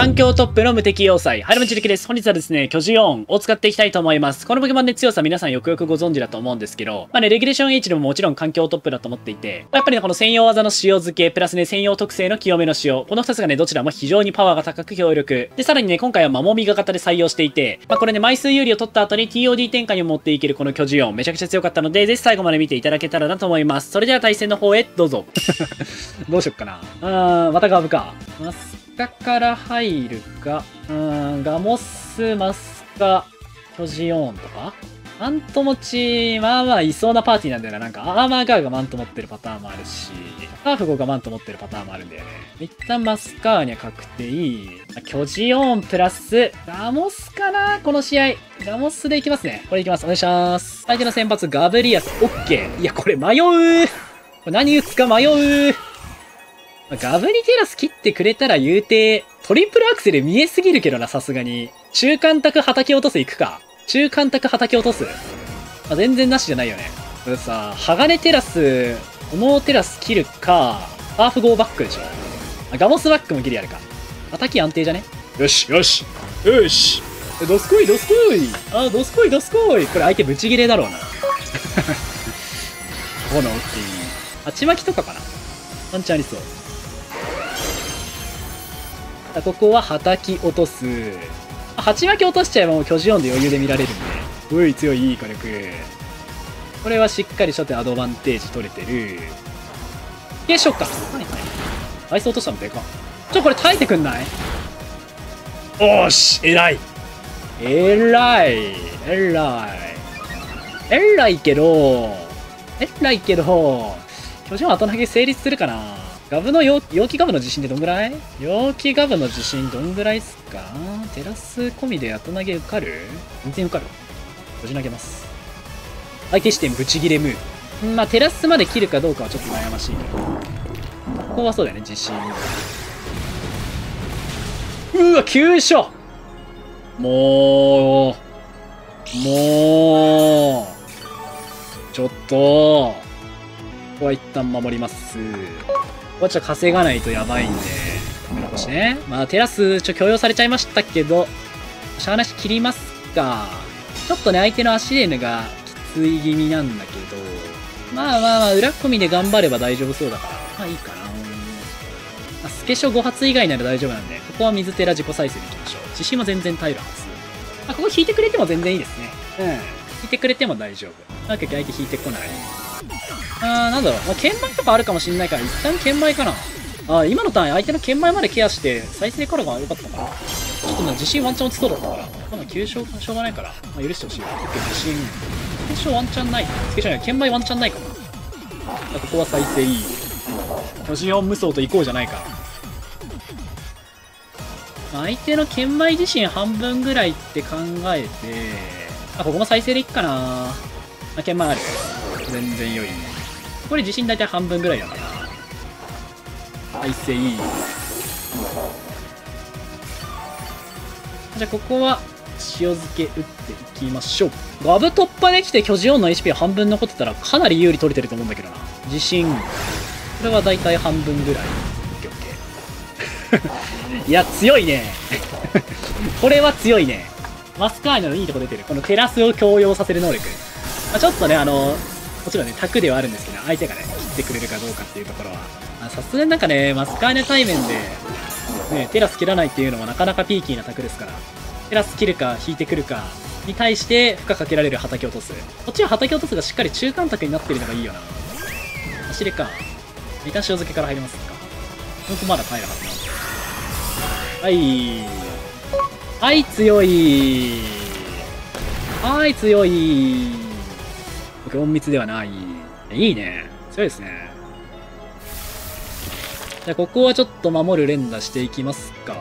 環境トップの無敵要塞、ハルムチルキです。本日はですね、巨獣音を使っていきたいと思います。このポケモンね、強さ皆さんよくよくご存知だと思うんですけど、まあね、レギュレーション H でももちろん環境トップだと思っていて、やっぱりね、この専用技の塩漬け、プラスね、専用特性の清めの塩、この2つがね、どちらも非常にパワーが高く強力。で、さらにね、今回はマモミガ型で採用していて、まあこれね、枚数有利を取った後に TOD 転換に持っていけるこの巨獣音、めちゃくちゃ強かったので、ぜひ最後まで見ていただけたらなと思います。それでは対戦の方へ、どうぞ。どうしよっかな。またガブか。マスカから入るか。ガモス、マスカ、巨人オーンとかマント持ち、まあまあいそうなパーティーなんだよな。なんかアーマーガーがマント持ってるパターンもあるし、ハーフ5がマント持ってるパターンもあるんだよね。一旦マスカーニャ確定。巨人オーンプラス、ガモスかなこの試合。ガモスでいきますね。これいきます。お願いします。相手の先発、ガブリアス、オッケー。いや、これ迷う。これ何打つか迷う。ガブリテラス切ってくれたら言うて、トリプルアクセル見えすぎるけどな、さすがに。中間卓叩き落とす行くか。中間卓叩き落とす。あ、全然なしじゃないよね。これさ、鋼テラス、重テラス切るか、ハーフゴーバックでしょ。あ、ガモスバックもギリやるか。叩き安定じゃね？よし、よし、よし。ドスコイ、ドスコイ。あ、ドスコイ、ドスコイ。これ相手ブチギレだろうな。この大きい。鉢巻きとかかな。ワンチャンありそう。ここは叩き落とす。鉢巻き落としちゃえばもう巨人音で余裕で見られるんで。うい、強い、いい火力。これはしっかり初手アドバンテージ取れてる。でしょっか。はいはい。アイス落としたのでか。これ耐えてくんない？おーし、偉い。偉いけど、巨人音後投げ成立するかな。ガブの容器ガブの地震でどんぐらい？容器ガブの地震どんぐらいっすか？テラス込みで後投げ受かる？全然受かる。こじ投げます。相手視点ブチギレムー。まあ、テラスまで切るかどうかはちょっと悩ましいけど。ここはそうだよね、地震。うわ、急所！もう、ちょっと、ここは一旦守ります。こっちは稼がないとやばいんで、こしね。まあ、テラス、許容されちゃいましたけど、しゃあなし切りますか。ちょっとね、相手のアシレーヌがきつい気味なんだけど、まあ、裏込みで頑張れば大丈夫そうだから、まあいいかな。スケショ5発以外なら大丈夫なんで、ここは水寺自己再生でいきましょう。自信も全然耐えるはず。あ、ここ引いてくれても全然いいですね。引いてくれても大丈夫。なんか相手引いてこない。なんだろう。まあ、剣舞とかあるかもしんないから、一旦剣舞かな。今のターン、相手の剣舞までケアして、再生からが良かったかな。ちょっとね、自信ワンチャン落ちそうだったから。まだ急所しょうがないから、まあ、許してほしい。自信。決勝ワンチャンない。つけちゃない。剣舞ワンチャンないかも。ここは再生いい。巨人音無双と行こうじゃないか。相手の剣舞自身半分ぐらいって考えて、ここも再生でいっかな。剣舞ある。全然良い。これ自信大体半分ぐらいだから。再生いい。じゃあここは塩漬け打っていきましょう。ガブ突破できて巨人音の HP 半分残ってたらかなり有利取れてると思うんだけどな。自信。これは大体半分ぐらい。オッケー。いや、強いね。これは強いね。マスカーニャのいいとこ出てる。このテラスを強要させる能力。まあ、ちょっとね、もちろんね、卓ではあるんですけど、相手がね、切ってくれるかどうかっていうところは、さすがになんかね、マスカーニャ対面で、ね、テラス切らないっていうのはなかなかピーキーな卓ですから、テラス切るか、引いてくるか、に対して、負荷かけられる畑落とす。こっちは畑落とすがしっかり中間卓になってるのがいいよな。走れか。一旦塩漬けから入りますか。ほんとまだ耐えるはずな。はい。はい、強い。はい、強い。隠密ではない。いいね。強いですね。じゃあ、ここはちょっと守る連打していきますか。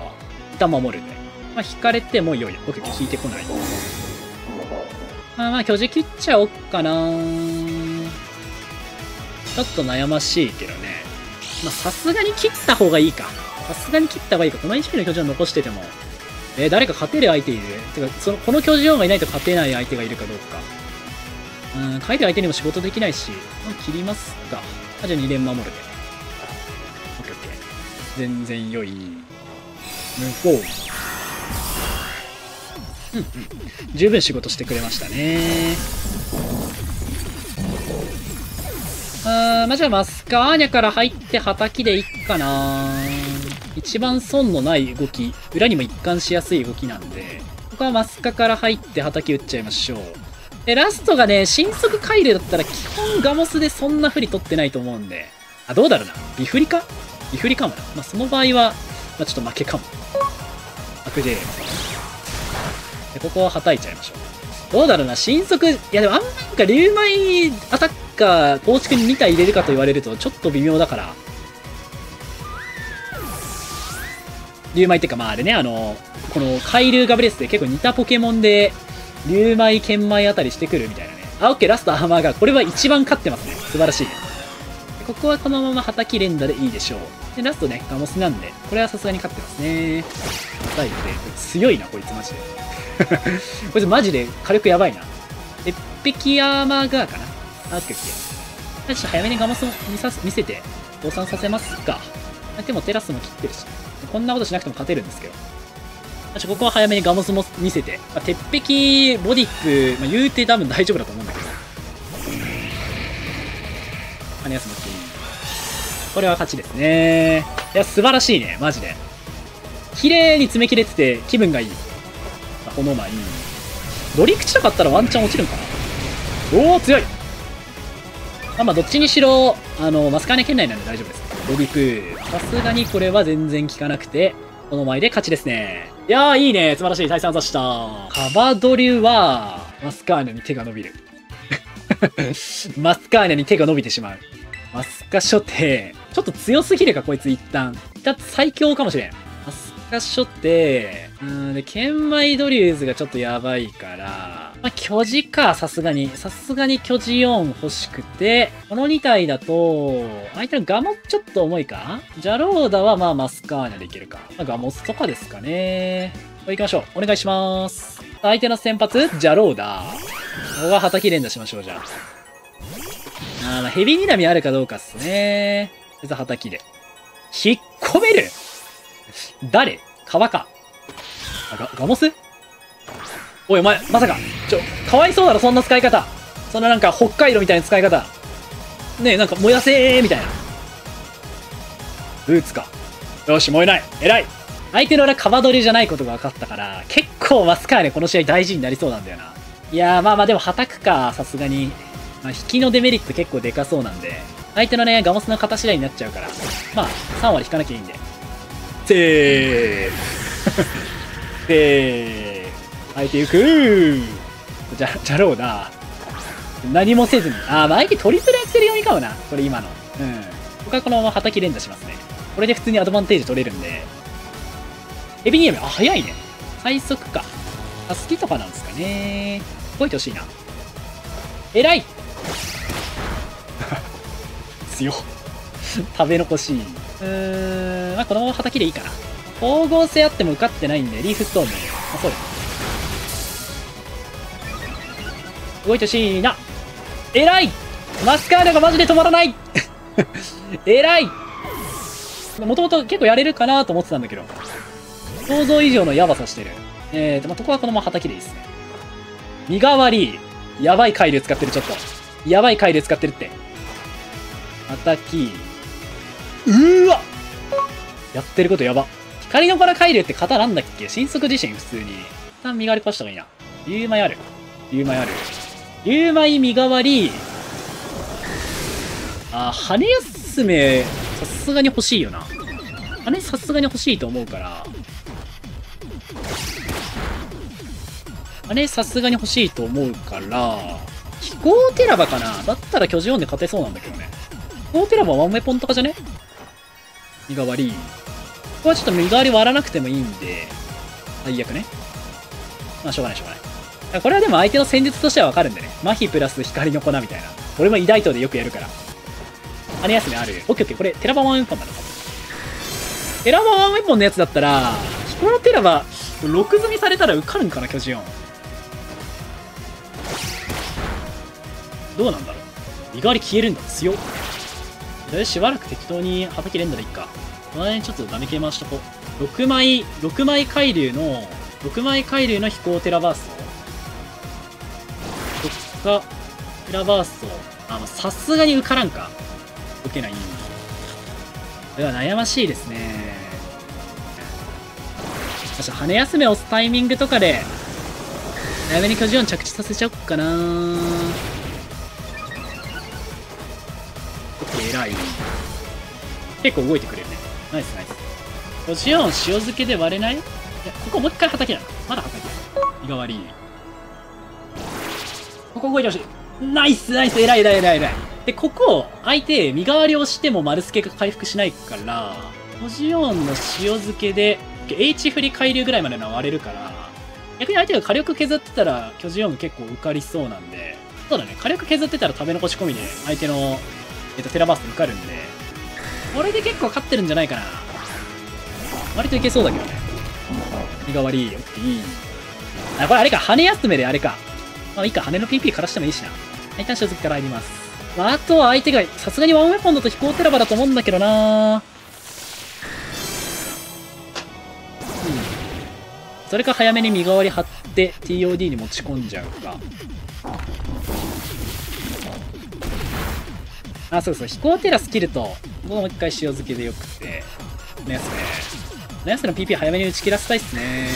一旦守るね。まあ、引かれても良いよ。僕、引いてこない。まあ、巨樹切っちゃおっかな。ちょっと悩ましいけどね。まあ、さすがに切った方がいいか。この HP の巨樹を残してても。誰か勝てる相手いる？てか、この巨樹がいないと勝てない相手がいるかどうか。書いてる相手にも仕事できないし、切りますか。じゃあ2連守るで。オッケーオッケー。全然良い。向こう。うんうん。十分仕事してくれましたね。まあ、じゃあマスカーニャから入って叩きでいっかな。一番損のない動き、裏にも一貫しやすい動きなんで、ここはマスカから入って叩き打っちゃいましょう。で、ラストがね、神速回流だったら基本ガモスでそんな振り取ってないと思うんで、あ、どうだろうな。ビフリか？ビフリかもな。まあ、その場合は、まあ、ちょっと負けかも。悪で。で、ここは叩いちゃいましょう。どうだろうな。神速、いやでもあんまなんか竜舞アタッカー、構築に2体入れるかと言われるとちょっと微妙だから。竜舞ってか、まああれね、この海竜ガブレスで結構似たポケモンで、竜舞、剣舞あたりしてくるみたいなね。あ、オッケー、ラストアーマーガー。これは一番勝ってますね。素晴らしい。ここはこのまま叩き連打でいいでしょう。で、ラストね、ガモスなんで、これはさすがに勝ってますね。叩いて、強いな、こいつマジで。こいつマジで火力やばいな。鉄壁アーマーガーかな。あ、オッケーオッケー。ちょっと早めにガモスを見せて、倒産させますか。でもテラスも切ってるし。こんなことしなくても勝てるんですけど。ここは早めにガモスも見せて、まあ、鉄壁ボディック、まあ、言うて多分大丈夫だと思うんだけど、羽休みっていい。これは勝ちですね。いや、素晴らしいね、マジで。綺麗に詰め切れてて気分がいい。あ、このままいい。ドリクチとかあったらワンチャン落ちるんかな。おお、強い。あ、まあどっちにしろマスカーニャ圏内なんで大丈夫です。ボディック、さすがにこれは全然効かなくて、この前で勝ちですね。いやー、いいね。素晴らしい。対戦技した。カバドリュは、マスカーニャに手が伸びる。マスカーニャに手が伸びてしまう。マスカ初手。ちょっと強すぎるか、こいつ一旦。だって最強かもしれん。マスカ初手。で、剣舞ドリューズがちょっとやばいから。まあ、巨児か、さすがに。さすがに巨児4欲しくて。この2体だと、相手のガモちょっと重いか？ジャローダはまあマスカーニャでいけるか。まあ、ガモスとかですかね。これ行きましょう。お願いします。相手の先発、ジャローダ。ここは叩き連打しましょう、じゃあ。まあ、ヘビ睨みあるかどうかっすね。それと叩きで。引っ込める？誰？川か。ガモス？おいお前、まさか、かわいそうだろ、そんな使い方。そんななんか、北海道みたいな使い方。ねえ、なんか、燃やせーみたいな。ブーツか。よし、燃えない。偉い。相手の裏、カバドリじゃないことが分かったから、結構マスカーね、この試合大事になりそうなんだよな。いやー、まあまあ、でも、叩くか、さすがに。まあ、引きのデメリット結構でかそうなんで、相手のね、ガモスの型次第になっちゃうから、まあ、3割引かなきゃいいんで。セーで、相手行く。じゃろうな。何もせずに。あ、まあ、相手トリプルアクセル読みかもな。これ今の。うん。僕はこのまま叩き連打しますね。これで普通にアドバンテージ取れるんで。エビニアム、あ、早いね。最速か。あ、好きとかなんですかね。覚えてほしいな。偉い強っ。食べ残しい。まあ、このまま叩きでいいかな。光合成あっても受かってないんで、リーフストーンで。あ、そうです。動いてほしいな。偉いマスカーニャがマジで止まらない偉いもともと結構やれるかなと思ってたんだけど、想像以上のヤバさしてる。まあ、ここはこのまま叩きでいいですね。身代わり、やばい回流使ってる、ちょっと。やばい回流使ってるって。叩き。うーわやってることやば。光のから海流って型なんだっけ？神速自身普通に。一旦身代わり壊した方がいいな。竜舞ある。竜舞ある。竜舞身代わり。あ、羽休め、さすがに欲しいよな。羽さすがに欲しいと思うから。羽さすがに欲しいと思うから。飛行テラバかな？だったら巨人4で勝てそうなんだけどね。飛行テラバはワンウェポンとかじゃね？身代わり。ここはちょっと身代わり割らなくてもいいんで、最悪ね。まあ、しょうがない、しょうがない。これはでも相手の戦術としてはわかるんでね。麻痺プラス光の粉みたいな。俺も偉大党でよくやるから。あれ休みある。オッケーオッケー。これ、テラバワンウェポンだな。テラバワンウェポンのやつだったら、このテラバ、6積みされたら受かるんかな、巨人4。どうなんだろう。身代わり消えるんだ。強っ。しばらく適当に畑連打でいっか。前にちょっとダメ系回しとこう。6枚海流の飛行テラバースト特化テラバースト、あ、さすがに受からんか。受けない。では悩ましいですね。羽休めを押すタイミングとかで早めに巨人を着地させちゃおっかな。偉い。結構動いてくれるね。ナイスナイス。巨人を塩漬けで割れない？いや、ここもう一回畑だ。まだ畑だ。身代わり。ここ動いてほしい。ナイスナイス。偉い偉い偉い偉い。で、ここ、相手、身代わりをしても丸助が回復しないから、巨人の塩漬けで、H 振り海流ぐらいまでの割れるから、逆に相手が火力削ってたら巨人4結構受かりそうなんで、そうだね、火力削ってたら食べ残し込みで相手の、テラバースト受かるんで、これで結構勝ってるんじゃないかな。割といけそうだけどね。身代わりいいよ。あ、これあれか、羽休めであれか。まあいいか、羽の PP からしてもいいしな。一旦塩漬けから入ります。まあ、あとは相手が、さすがにワンウェポンだと飛行テラバだと思うんだけどな。それか早めに身代わり張って TOD に持ち込んじゃうか。あ、そうそう、飛行テラスキルともう一回塩漬けでよくて、ナヤスね、ナヤスの PP 早めに打ち切らせたいっすね。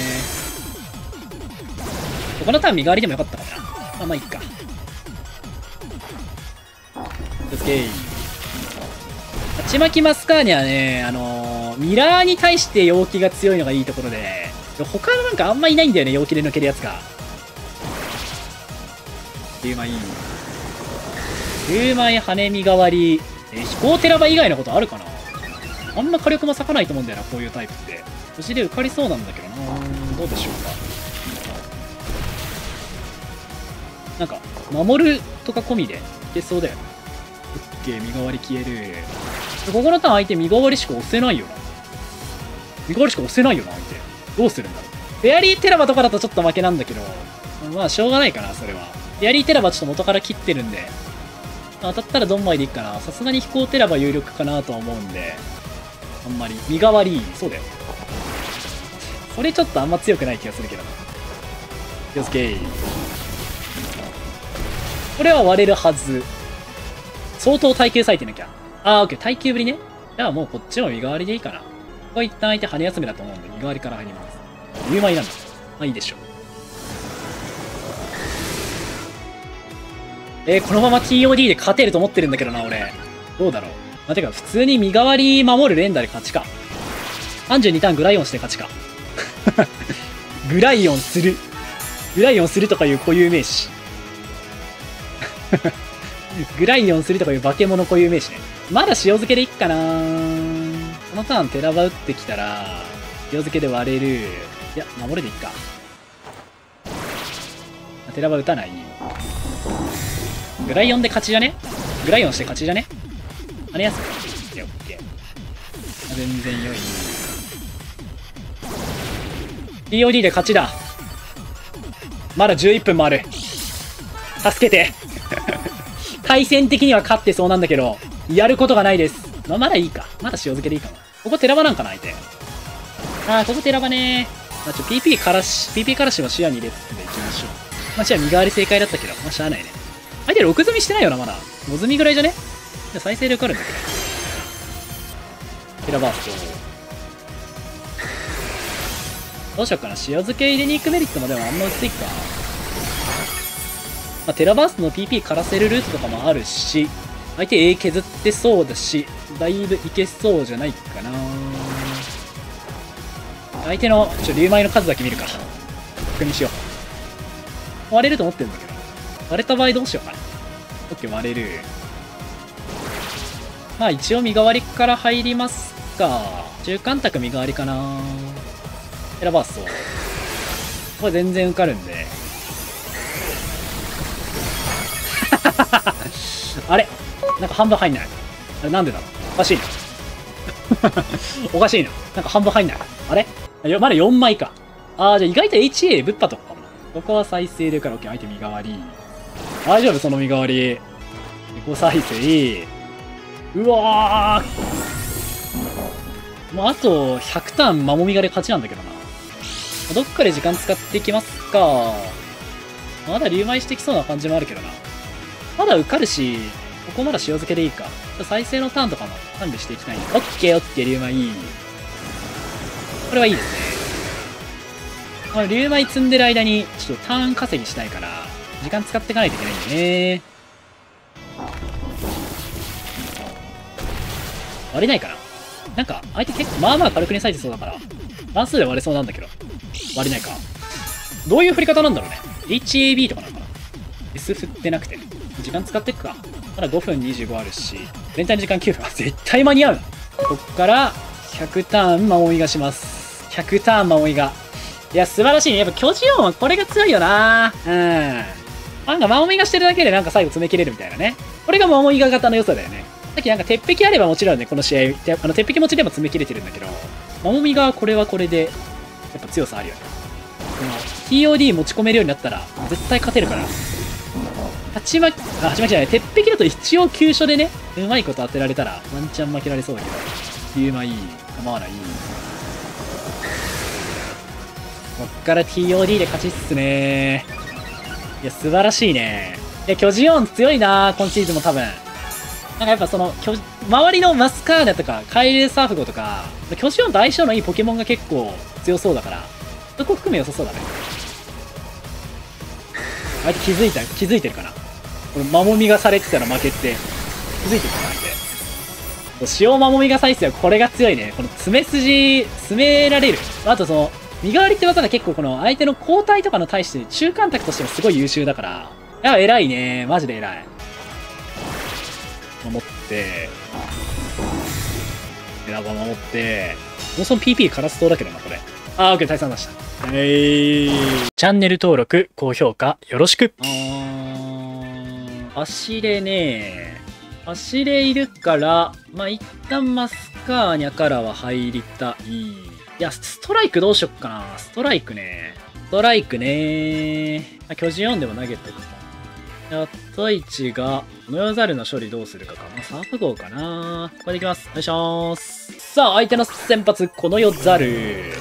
このターン身代わりでもよかったかな。まあまあいいか。オッケー。ハチマキマスカーニャはね、ミラーに対して陽気が強いのがいいところで、他のなんかあんまいないんだよね、陽気で抜けるやつが。10枚いい。10枚羽身代わり。飛行テラバ以外のことあるかな。あんま火力も割かないと思うんだよな、こういうタイプって。星で受かりそうなんだけどな。どうでしょうか。なんか、守るとか込みでいけそうだよね。オッケー、身代わり消える。ここのターン相手身代わりしか押せないよな。身代わりしか押せないよな、相手。どうするんだろう。フェアリーテラバとかだとちょっと負けなんだけど、まあしょうがないかな、それは。フェアリーテラバちょっと元から切ってるんで、当たったらドンマイでいいかな。さすがに飛行テラバ有力かなとは思うんで、あんまり、身代わり、そうだよ。それちょっとあんま強くない気がするけどな。気をつけ。これは割れるはず。相当耐久割いてなきゃ。あー、オッケー、耐久ぶりね。じゃあもうこっちも身代わりでいいかな。ここは一旦相手羽休めだと思うんで、身代わりから入ります。10枚なんだ。まあいいでしょう。このまま TOD で勝てると思ってるんだけどな、俺。どうだろう。まあ、てか、普通に身代わり守る連打で勝ちか。32ターングライオンして勝ちか。グライオンする。グライオンするとかいう固有名詞。グライオンするとかいう化け物固有名詞ね。まだ塩漬けでいっかなー。このターン、テラバ打ってきたら、塩漬けで割れる。いや、守れでいっか。テラバ打たない。グライオンで勝ちじゃね？グライオンして勝ちじゃね？あれやすく。オッケー。全然良い。TOD で勝ちだ。まだ11分もある。助けて。対戦的には勝ってそうなんだけど、やることがないです。まあ、まだいいか。まだ塩漬けでいいかも。ここテラバなんかな、相手。ああ、ここテラバねー。まあ、PP からしも視野に入れていきましょう。まあ、視野身代わり正解だったけど、まあ、しゃあないね。相手6積みしてないよな、まだ。5積みぐらいじゃね？じゃあ再生で受かるんだけど。テラバースト。どうしようかな。塩漬け入れに行くメリットもでもあんま薄いか。まあ、テラバーストの PP からせるルートとかもあるし、相手 A 削ってそうだし、だいぶいけそうじゃないかな。相手の、竜舞の数だけ見るか。確認しよう。割れると思ってるんだけど。割れた場合どうしようかな。オッケー、割れる。まあ一応身代わりから入りますか。中間卓身代わりかな。テラバースト。これ全然受かるんで。あれなんか半分入んない。あれなんでだろう。おかしいな。おかしいな。なんか半分入んない。あれまだ4枚か。あー、じゃあ意外と HA ぶっぱとかもな。ここは再生でから、OK、相手身代わり。大丈夫その身代わり。5再生。うわー。もうあと100ターンマモミガで勝ちなんだけどな。どっかで時間使っていきますか。まだ竜舞してきそうな感じもあるけどな。まだ受かるし、ここまだ塩漬けでいいか。再生のターンとかも管理していきたいんで。オッケーオッケー、竜舞。これはいいですね。この竜舞積んでる間に、ちょっとターン稼ぎしたいから、時間使っていかないといけないんでね。割れないかな。なんか、相手結構、まあまあ軽くに裂いてそうだから、乱数で割れそうなんだけど。割れないか。どういう振り方なんだろうね。HAB とかなのかな。S 振ってなくて。時間使っていくか。まだ5分25あるし、全体の時間9分。絶対間に合うな。こっから、100ターン守りがします。100ターン守りが。いや、素晴らしいね。やっぱ巨人王はこれが強いよな。なんか、マオミガしてるだけでなんか最後詰め切れるみたいなね。これがマオミガ型の良さだよね。さっきなんか鉄壁あればもちろんね、この試合、鉄壁持ちでも詰め切れてるんだけど、マオミガはこれはこれで、やっぱ強さあるよね。この、TOD 持ち込めるようになったら、絶対勝てるから。勝ち負けじゃない。鉄壁だと一応急所でね、うまいこと当てられたら、ワンチャン負けられそうだけど、竜馬いい。構わない。こっから TOD で勝ちっすね。いや、素晴らしいね。いや、巨人王強いな、今シーズンも多分。なんかやっぱその、周りのマスカーナとか、カエルサーフゴとか、巨人王と相性のいいポケモンが結構強そうだから、そこ含め良さそうだね。相手気づいてるかな。このマモミがされてたら負けって、気づいてるかなって。塩マモミが再生はこれが強いね。この爪筋、詰められる。あとその、身代わりって技が結構この相手の交代とかの対して中間択としてもすごい優秀だから。いや、偉いね。マジで偉い。守って。エラバ守って。もうその PP カラス島だけどな、これ。あー、OK、退散出した。チャンネル登録、高評価、よろしく。走れねー。走れいるから、まあ、一旦マスカーニャからは入りたい。いや、ストライクどうしよっかな。ストライクね。巨人4でも投げてるか。やっと1が、ノヨザルの処理どうするかか。まあ、サーフ号かな。これでいきます。お願いします。さあ、相手の先発、このヨザル。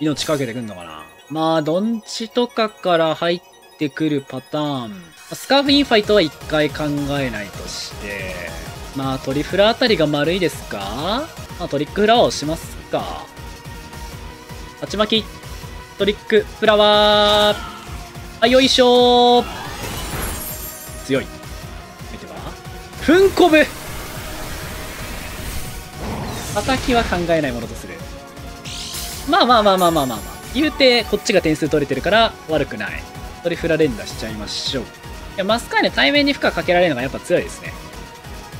命かけてくんのかな。まあ、ドンチとかから入ってくるパターン。スカーフインファイトは一回考えないとして。まあ、トリフラあたりが丸いですか？まあ、トリックフラワーをしますか。勝ち巻き、トリックフラワー。あ、よいしょー。強い。見てば。ふんこぶ！叩きは考えないものとする。まあまあまあまあまあまあまあ。言うて、こっちが点数取れてるから悪くない。トリフラ連打しちゃいましょう。いや、マスカーネ対面に負荷かけられるのがやっぱ強いですね。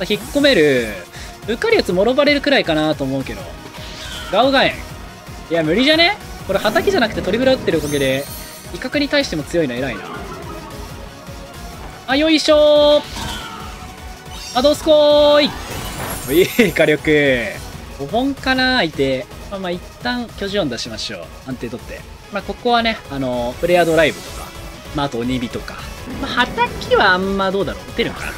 引っ込める。うっかりやつもろばれるくらいかなと思うけど。ガオガエン。いや、無理じゃね？これ、畑じゃなくてトリフラ打ってるおかげで、威嚇に対しても強いの偉いな。あ、よいしょー。あ、どうすこーい。いい、火力。5本かな、相手。まあまあ、一旦、巨人音出しましょう。安定取って。まあ、ここはね、プレアドライブとか、まあ、あと鬼火とか。まあ、畑はあんまどうだろう。打てるのかな？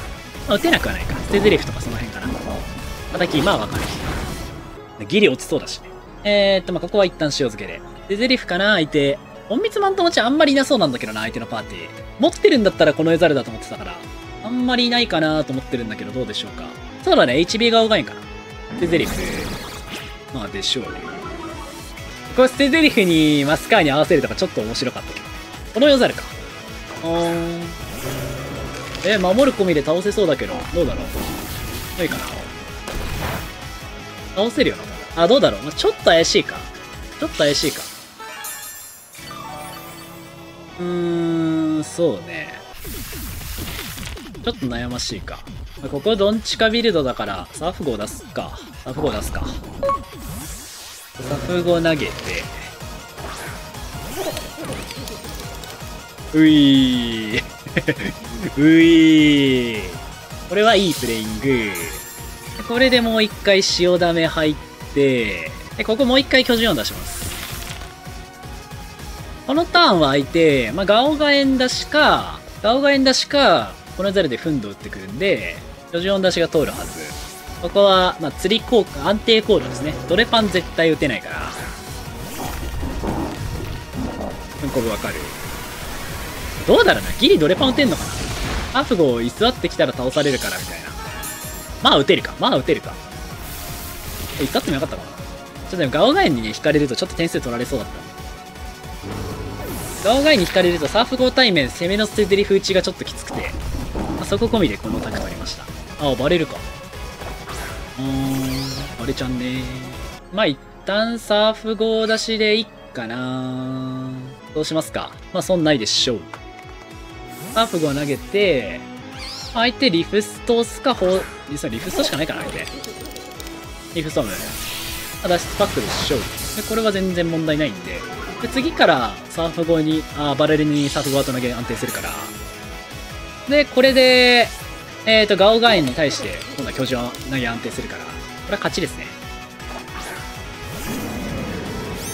打てなくはないか。捨て台詞とかその辺かな。叩き、今はわかる。ギリ落ちそうだしね。まあ、ここは一旦塩漬けで。捨て台詞かな、相手。隠密マント持ちあんまりいなそうなんだけどな、相手のパーティー。持ってるんだったらこのエザルだと思ってたから。あんまりいないかなと思ってるんだけど、どうでしょうか。そうだね、HB がオガインかな。捨て台詞。まあ、でしょうね。これ捨て台詞にマスカーに合わせるとかちょっと面白かったけど。このエザルか。守る込みで倒せそうだけど、どうだろう。どういいかな。倒せるよな。あ、どうだろう。まあ、ちょっと怪しいか。そうね。ちょっと悩ましいか。まあ、ここドンチカビルドだから、サーフ号出すか。サーフ号投げて。ういー。これはいいプレイング。これでもう一回塩ダメ入って、で、ここもう一回巨人音出します。このターンは相手、まあ、ガオガエン出しか、このザルでフンド打ってくるんで、巨人音出しが通るはず。ここは、まあ、釣り効果、安定効果ですね。ドレパン絶対打てないから。うんこぶわかる。どうだろうな。ギリドレパン打てんのかな。アフゴを居座ってきたら倒されるから、みたいな。まあ、打てるか。まあ、打てるか。一発目なかったかな。ちょっとでも、ガオガエンにね、引かれるとちょっと点数取られそうだった。ガオガエンに引かれると、サーフ号対面、攻めの捨てゼリフ打ちがちょっときつくて、まあ、そこ込みでこのタク取りました。ああ、バレるか。バレちゃんね。まあ、一旦サーフ号出しでいいかな。どうしますか。まあ、そんないでしょう。サーフ号投げて、相手リフストスかホ、実はリフストしかないかな、相手。リフストム。脱出パックでしょう。で、これは全然問題ないんで。で、次からサーフ号に、バレルにサーフ号と投げ安定するから。で、これで、ガオガエンに対して、今度は巨人を投げ安定するから、これは勝ちですね。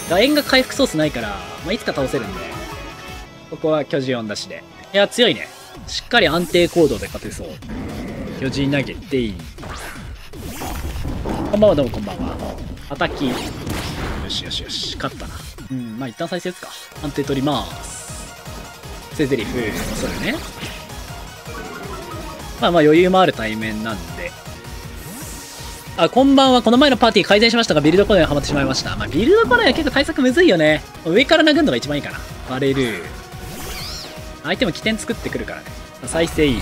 楕円が回復ソースないから、まあ、いつか倒せるんで、ここは巨人音出しで。いや、強いね。しっかり安定行動で勝てそう。巨人投げていい。こんばんは、どうもこんばんは。アタキ。よしよしよし、勝ったな。うん、まあ、一旦再生ですか。安定取ります。セゼリフ、そうだね。まあまあ余裕もある対面なんで。あ、こんばんは。この前のパーティー改善しましたが、ビルドコーナーにはまってしまいました。まあ、ビルドコーナーは結構対策むずいよね。上から殴るのが一番いいかな。バレる。相手も起点作ってくるからね。再生いい。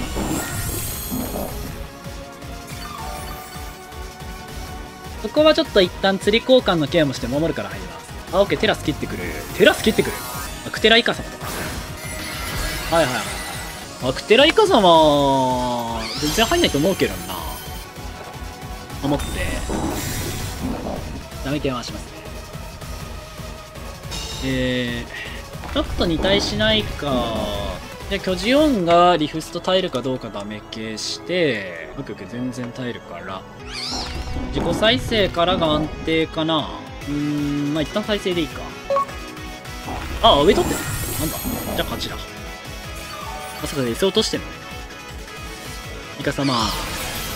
ここはちょっと一旦釣り交換のケアもして守るから入ります。あ、オッケー。テラス切ってくる。テラス切ってくる。アクテライカ様とか。はいはいはい。アクテライカ様、全然入んないと思うけどな。守って、ダメ系回しますね。ちょっと2体しないか。で、巨人音がリフスト耐えるかどうかダメ系して、オッケーオッケー、全然耐えるから。自己再生からが安定かな。まあ一旦再生でいいか。あ、上取ってる。なんだ。じゃあ勝ちだ。まさか S 落としてんのね。イカ様。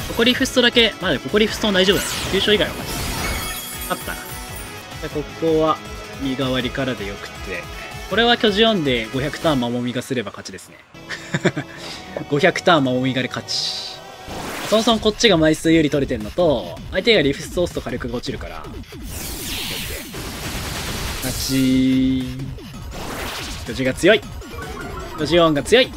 ここリフストだけ、まだここリフストも大丈夫だ。急所以外は勝ったな。で、ここは身代わりからでよくて。これは巨人音で500ターンマモミガすれば勝ちですね。500ターンマモミガで勝ち。そもそもこっちが枚数有利取れてんのと、相手がリフスト押すと火力が落ちるから。勝ち。巨人が強い。巨人音が強い。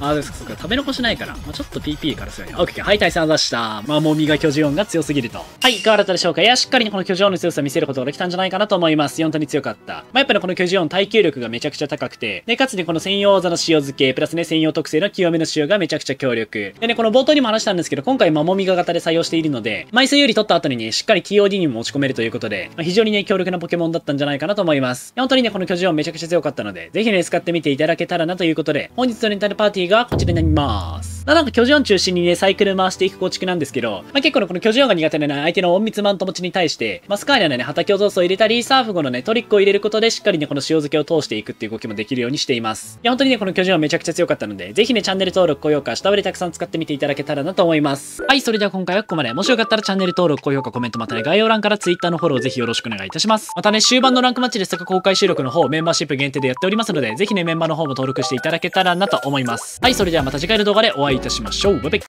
あ、そうかそうか。食べ残しないから。まあ、ちょっと PP からするね。オッケー。はい、対戦を出した。まあ、もみが巨人音が強すぎると。はい、いかがだったでしょうか。いや、しっかりね、この巨人音の強さを見せることができたんじゃないかなと思います。本当に強かった。まあ、やっぱりこの巨人音耐久力がめちゃくちゃ高くて、で、かつね、この専用技の塩漬け、プラスね、専用特性の清めの塩がめちゃくちゃ強力。でね、この冒頭にも話したんですけど、今回、まあ、もみが型で採用しているので、枚数有利取った後にね、しっかり TOD にも持ち込めるということで、まあ、非常にね、強力なポケモンだったんじゃないかなと思います。本当にね、この巨人音めちゃくちゃ強かったので、ぜひね、使ってみていただけたらなということで、本日のレンタルパーティーがこちらになります。なんか巨人音中心にね、サイクル回していく構築なんですけど、まあ、結構ね、この巨人音が苦手なね、相手の隠密マント持ちに対して、まあ、スカイラのね、畑を造作を入れたり、サーフ後のね、トリックを入れることで、しっかりね、この塩漬けを通していくっていう動きもできるようにしています。いや、本当にね、この巨人音めちゃくちゃ強かったので、ぜひね、チャンネル登録、高評価、下振りたくさん使ってみていただけたらなと思います。はい、それでは今回はここまで。もしよかったらチャンネル登録、高評価、コメント、またね、概要欄から Twitter のフォローぜひよろしくお願いいたします。またね、終盤のランクマッチですとか公開収録の方、メンバーシップ限定でやっておりますので、ぜひね、メンバーの方も登録していただけたらなと思います。はい、それではまた次回の動画でお会いいたしましょう。バイバイ。